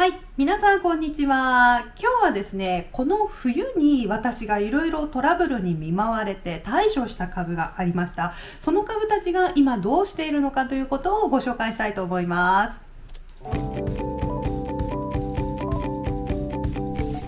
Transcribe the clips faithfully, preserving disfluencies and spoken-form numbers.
はい、皆さんこんにちは。今日はですね、この冬に私がいろいろトラブルに見舞われて対処した株がありました。その株たちが今どうしているのかということをご紹介したいと思います。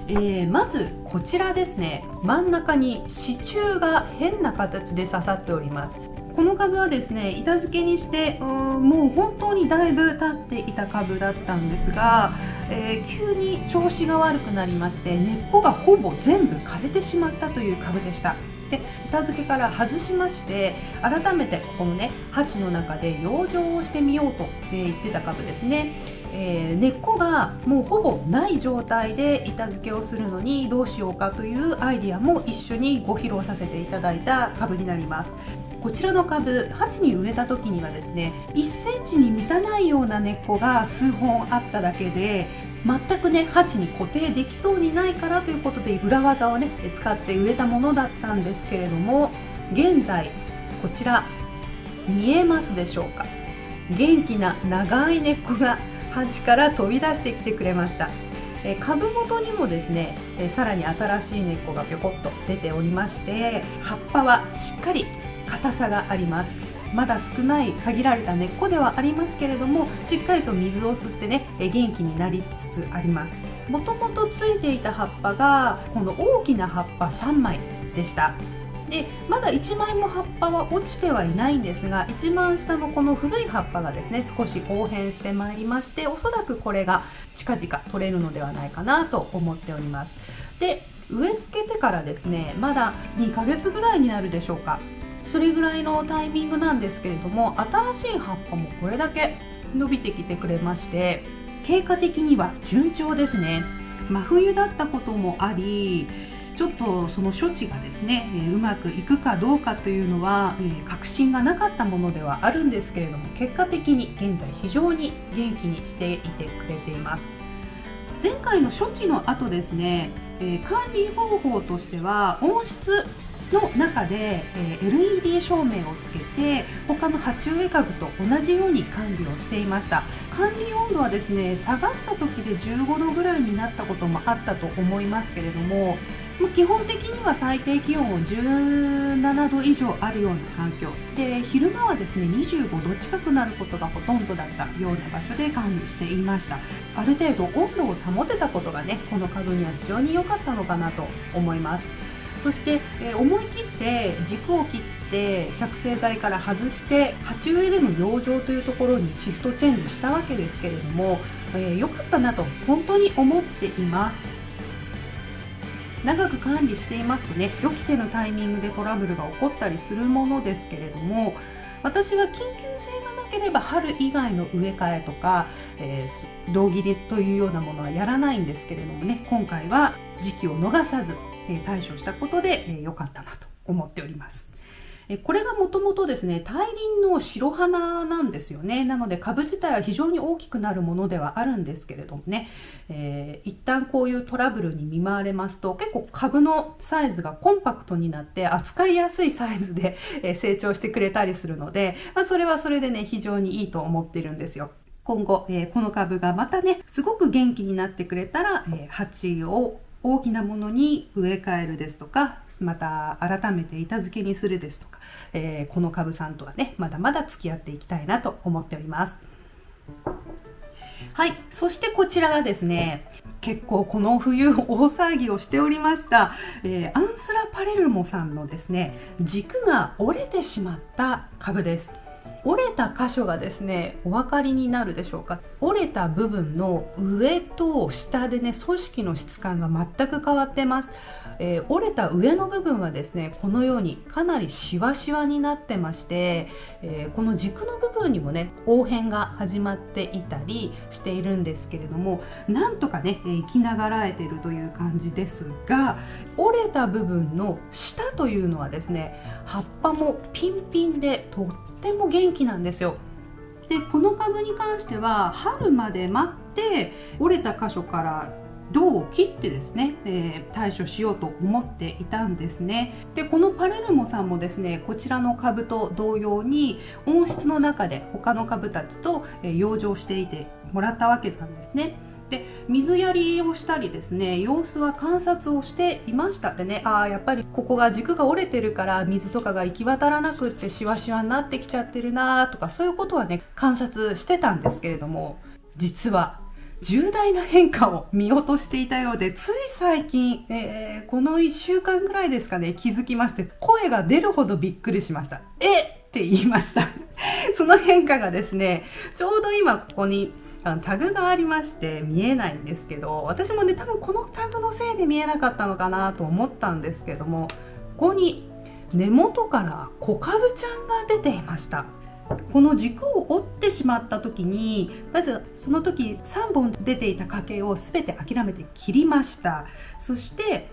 えー、まずこちらですね、真ん中に支柱が変な形で刺さっております。この株はですね、板付けにしてうーんもう本当にだいぶ経っていた株だったんですが、えー、急に調子が悪くなりまして根っこがほぼ全部枯れてしまったという株でした。で、板付けから外しまして、改めてこのね鉢の中で養生をしてみようと、えー、言ってた株ですね。えー、根っこがもうほぼない状態で板付けをするのにどうしようかというアイディアも一緒にご披露させていただいた株になります。こちらの株、鉢に植えた時にはですね、いっセンチに満たないような根っこが数本あっただけで、全くね鉢に固定できそうにないからということで裏技をね使って植えたものだったんですけれども、現在こちら見えますでしょうか、元気な長い根っこが鉢から飛び出してきてくれました。株元にもですね、さらに新しい根っこがぴょこっと出ておりまして、葉っぱはしっかり硬さがあります。まだ少ない限られた根っこではありますけれども、しっかりと水を吸ってね元気になりつつあります。もともとついていた葉っぱがこの大きな葉っぱさんまいでした。で、まだいちまいも葉っぱは落ちてはいないんですが、一番下のこの古い葉っぱがですね少し黄変してまいりまして、おそらくこれが近々取れるのではないかなと思っております。で、植え付けてからですねまだにかげつぐらいになるでしょうか、それぐらいのタイミングなんですけれども、新しい葉っぱもこれだけ伸びてきてくれまして、経過的には順調ですね。真冬だったこともあり、ちょっとその処置がですねうまくいくかどうかというのは確信がなかったものではあるんですけれども、結果的に現在非常に元気にしていてくれています。前回の処置の後ですね、管理方法としては温室の中で エルイーディー 照明をつけて他の鉢植え株と同じように管理をしていました。管理温度はですね下がった時でじゅうごどぐらいになったこともあったと思いますけれども、基本的には最低気温をじゅうななど以上あるような環境で、昼間はですねにじゅうごど近くなることがほとんどだったような場所で管理していました。ある程度温度を保てたことがねこの株には非常に良かったのかなと思います。そして、えー、思い切って軸を切って着生剤から外して鉢植えでの養生というところにシフトチェンジしたわけですけれども、えー、良かったなと本当に思っています。長く管理していますとね予期せぬタイミングでトラブルが起こったりするものですけれども、私は緊急性がなければ春以外の植え替えとか、えー、胴切りというようなものはやらないんですけれどもね、今回は時期を逃さず対処したことで良かったなと思っております。これがもともとですね大輪の白花なんですよね。なので株自体は非常に大きくなるものではあるんですけれどもね、えー、一旦こういうトラブルに見舞われますと結構株のサイズがコンパクトになって扱いやすいサイズで成長してくれたりするので、まあ、それはそれでね非常にいいと思ってるんですよ。今後、えー、この株がまたねすごく元気になってくれたら、えー、鉢を大きなものに植え替えるですとか、また改めて板付けにするですとか、えー、この株さんとはねまだまだ付き合っていきたいなと思っております。はい、そしてこちらがですね結構この冬大騒ぎをしておりました、えー、アンスラ・パレルモさんのですね軸が折れてしまった株です。折れた箇所がですねお分かりになるでしょうか。折れた部分の上と下でね組織の質感が全く変わってます。えー、折れた上の部分はですねこのようにかなりシワシワになってまして、えー、この軸の部分にもね黄変が始まっていたりしているんですけれども、なんとかね生きながらえてるという感じですが、折れた部分の下というのはですね葉っぱもピンピンでとっても元気なんですよ。で、この株に関しては春まで待って折れた箇所から胴を切ってですね、えー、対処しようと思っていたんですね。で、このパレルモさんもですねこちらの株と同様に温室の中で他の株たちと養生していてもらったわけなんですね。で水やりをしたりですね、様子は観察をしていましたってね、ああやっぱりここが軸が折れてるから水とかが行き渡らなくってシワシワになってきちゃってるなとか、そういうことはね観察してたんですけれども、実は重大な変化を見落としていたようで、つい最近、えー、このいっしゅうかんぐらいですかね、気づきまして、声が出るほどびっくりしました。えって言いました。その変化がですね、ちょうど今ここにタグがありまして見えないんですけど、私もね、多分このタグのせいで見えなかったのかなと思ったんですけども、ここに根元から小かぶちゃんが出ていました。この軸を折ってしまった時に、まずその時さんぼん出ていた花茎を全て諦めて切りました。そして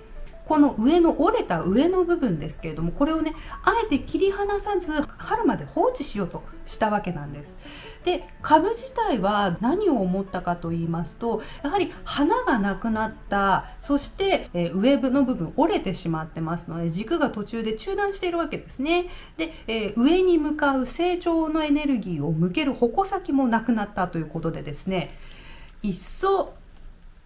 この上の折れた上の部分ですけれども、これをねあえて切り離さず春まで放置しようとしたわけなんです。で株自体は何を思ったかと言いますと、やはり花がなくなった、そして、えー、上の部分折れてしまってますので軸が途中で中断しているわけですね。で、えー、上に向かう成長のエネルギーを向ける矛先もなくなったということでですね、一層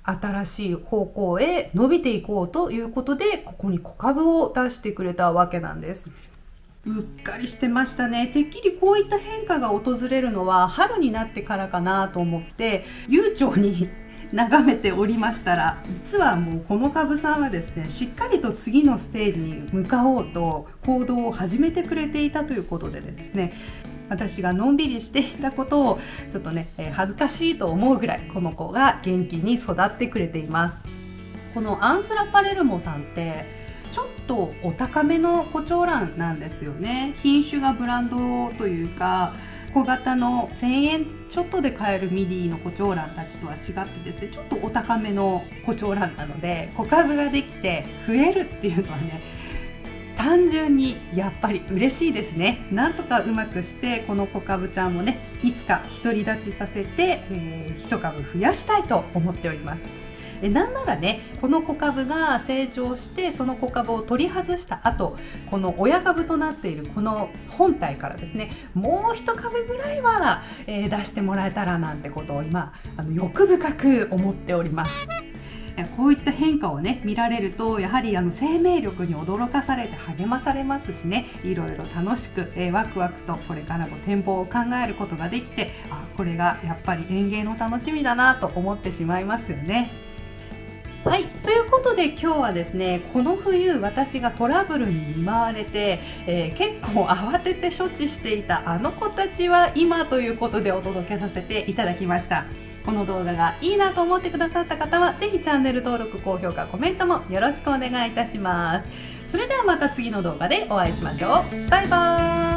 新しい方向へ伸びていこうということで、ここに小株を出してくれたわけなんです。うっかりしてましたね。てっきりこういった変化が訪れるのは春になってからかなと思って悠長に眺めておりましたら、実はもうこの株さんはですね、しっかりと次のステージに向かおうと行動を始めてくれていたということでですね、私がのんびりしていたことをちょっとね恥ずかしいと思うぐらいこの子が元気に育ってくれています。このアンスラ・パレルモさんってちょっとお高めのコチョウランなんですよね。品種がブランドというか小型のせんえんちょっとで買えるミディのコチョウランたちとは違ってですね、ちょっとお高めのコチョウランなので、小株ができて増えるっていうのはね、単純にやっぱり嬉しいですね。なんとかうまくしてこの小株ちゃんもね、いつか独り立ちさせて、えー、一株増やしたいと思っております。えなんならね、この小株が成長してその小株を取り外した後、この親株となっているこの本体からですね、もう一株ぐらいは、えー、出してもらえたらなんてことを今あの欲深く思っております。こういった変化をね見られると、やはりあの生命力に驚かされて励まされますしね、いろいろ楽しく、えー、ワクワクとこれからの展望を考えることができて、あこれがやっぱり園芸の楽しみだなと思ってしまいますよね。はい、ということで今日はですね、この冬私がトラブルに見舞われて、えー、結構慌てて処置していたあの子たちは今ということでお届けさせていただきました。この動画がいいなと思ってくださった方は、ぜひチャンネル登録、高評価、コメントもよろしくお願いいたします。それではまた次の動画でお会いしましょう。バイバーイ。